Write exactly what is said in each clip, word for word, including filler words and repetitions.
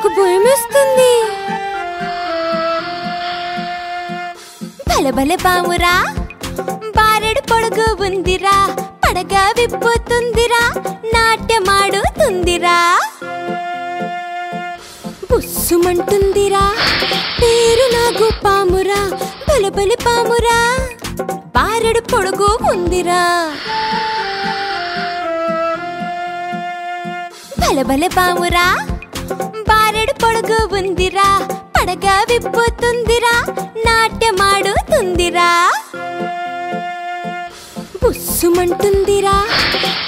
నాకు భయమేస్తుంది. బలబల బామురా బారెడు పొడుగు ఉందిరా పడగ విప్పుతుందిరా నాట్యమాడుతుందిరా బుస్సుమంటుందిరా పేరు నాకు పామురా బలబల పామురా బారెడు పొడుగు ఉందిరా బలబల పామురా బారెడు పొడుగు ఉందిరా పడగ విప్పుతుందిరా నాట్యమాడుతుందిరా బుస్సుమంటుందిరా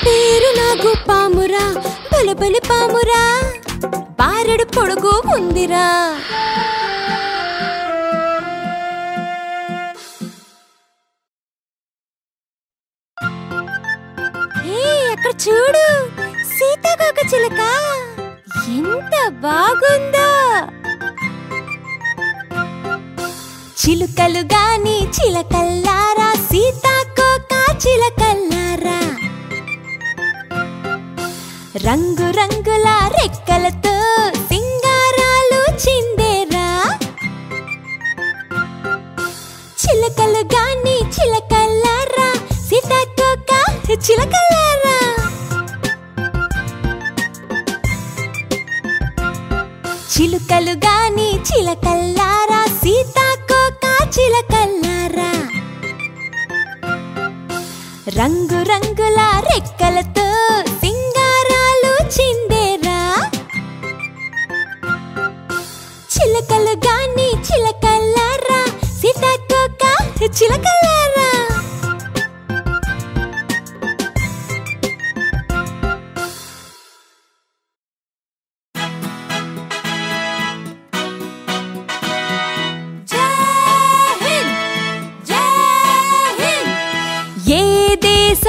పేరు నాకు పామురా బలబలి పామురా బారెడు పొడుగు ఉందిరా. ఏ అక్కడ చూడు సీతాకోక చిలక ఎంత బాగుందో. చిలుకలు గాని చిలకల్లారా సీతాకోక చిలకల్లారా రంగు రంగుల రెక్కలతో సింగారాలు చిందేరా. చిలకలు గాని చిలకల్లారా సీతాకోక చిలకల్లారా చిలుకలు గాని చిలకల్లారా సీతాకోక చిలకల్లారా రంగు రంగుల రెక్కలతో సింగారాలు చిందేరా. చిలకలు గాని చిలకల్లారా సీతాకోక చిలకల్లారా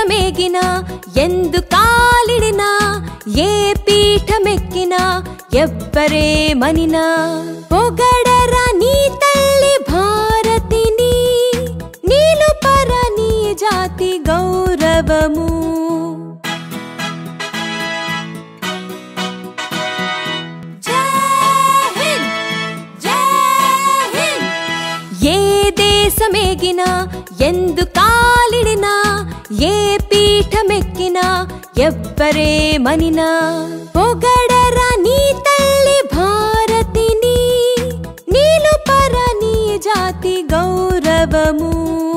మేగినా ఎందు కాలిడినా ఏ పీఠమెక్కినా ఎవ్వరేమనినా పొగడరా నీ తల్లి భారతిని నీలుపర నీ జాతి గౌరవము. ఏ దేశమేగినా ఎందు కాలిడినా ఏ పీఠమెక్కినా ఎవ్వరేమనినా పొగడరా నీ తల్లి భారతిని నీలుపర నీ జాతి గౌరవము.